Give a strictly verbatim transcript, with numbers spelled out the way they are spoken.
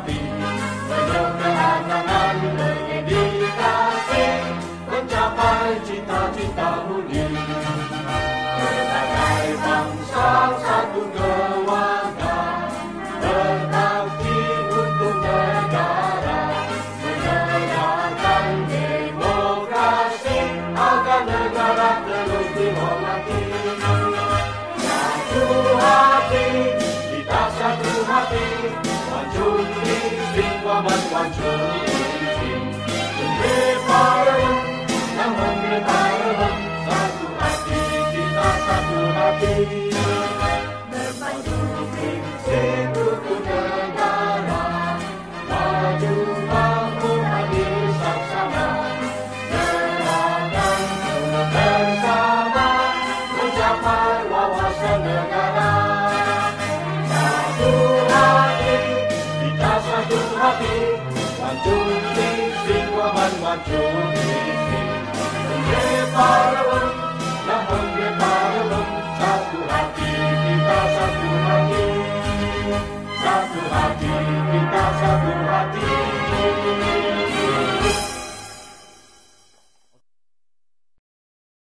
hati, mudah-mudahan menjadi kasih, mencapai cita-cita mulia. Berbagai bangsa satu keluarga, berbakti untuk negara, menegakkan demokrasi agar negara terus dihormati. Satu hati, kita satu hati, wajib ditinggalkan wajib. Berpadu prinsip rukun negara, maju makmur adil saksama, gerakan bersama mencapai wawasan negara. Satu hati, kita satu hati, maju prinsip waman maju prinsip, berpadu. Satu hati, kita satu hati.